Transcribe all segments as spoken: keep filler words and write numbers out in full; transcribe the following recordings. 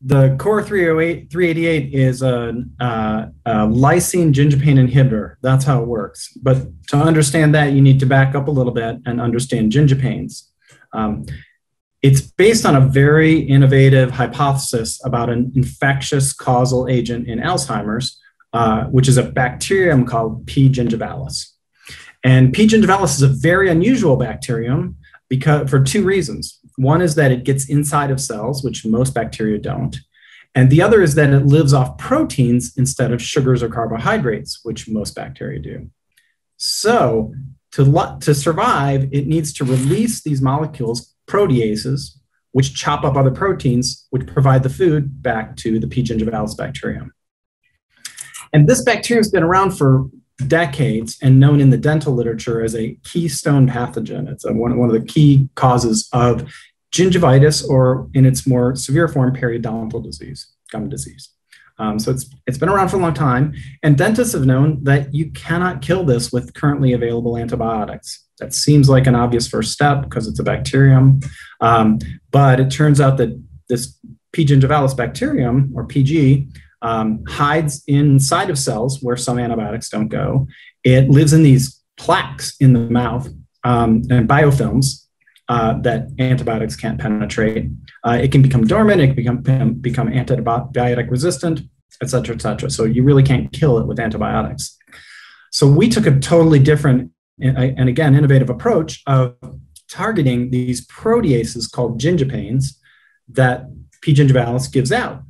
The C O R three eighty-eight is a, uh, a lysine gingipain inhibitor. That's how it works. But to understand that, you need to back up a little bit and understand gingipains. Um, it's based on a very innovative hypothesis about an infectious causal agent in Alzheimer's, uh, which is a bacterium called P. gingivalis. And P. gingivalis is a very unusual bacterium because for two reasons. One is that it gets inside of cells, which most bacteria don't. And the other is that it lives off proteins instead of sugars or carbohydrates, which most bacteria do. So to, to survive, it needs to release these molecules, proteases, which chop up other proteins, which provide the food back to the P. gingivalis bacterium. And this bacterium has been around for decades and known in the dental literature as a keystone pathogen. It's a, one, one of the key causes of gingivitis, or in its more severe form, periodontal disease, gum disease. Um, so it's, it's been around for a long time, and dentists have known that you cannot kill this with currently available antibiotics. That seems like an obvious first step because it's a bacterium, um, but it turns out that this P. gingivalis bacterium, or P G, Um, hides inside of cells where some antibiotics don't go. It lives in these plaques in the mouth um, and biofilms uh, that antibiotics can't penetrate. Uh, it can become dormant, it can become, become antibiotic resistant, et cetera, et cetera. So you really can't kill it with antibiotics. So we took a totally different and again, innovative approach of targeting these proteases called gingipains that P. gingivalis gives out.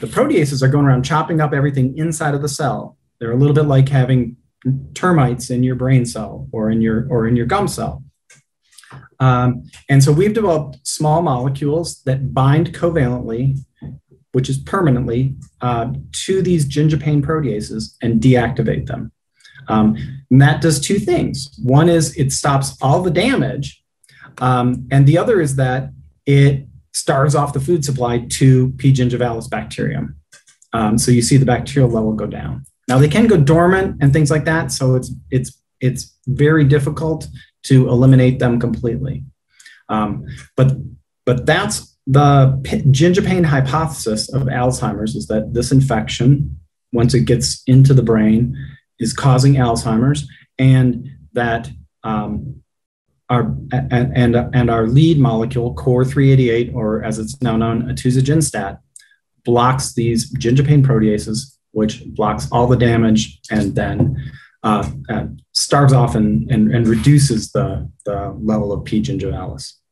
The proteases are going around chopping up everything inside of the cell. They're a little bit like having termites in your brain cell or in your, or in your gum cell. Um, and so we've developed small molecules that bind covalently, which is permanently, uh, to these gingipain proteases and deactivate them. Um, and that does two things. One is it stops all the damage. Um, and the other is that it starves off the food supply to P. gingivalis bacterium. Um, so you see the bacterial level go down. Now they can go dormant and things like that, so it's, it's, it's very difficult to eliminate them completely. Um, but, but that's the gingipain hypothesis of Alzheimer's, is that this infection, once it gets into the brain, is causing Alzheimer's, and that um, Our, and, and, and our lead molecule, C O R three eighty-eight, or as it's now known, atuzaginstat, blocks these gingipain proteases, which blocks all the damage and then uh, uh, starves off and, and, and reduces the, the level of P. gingivalis.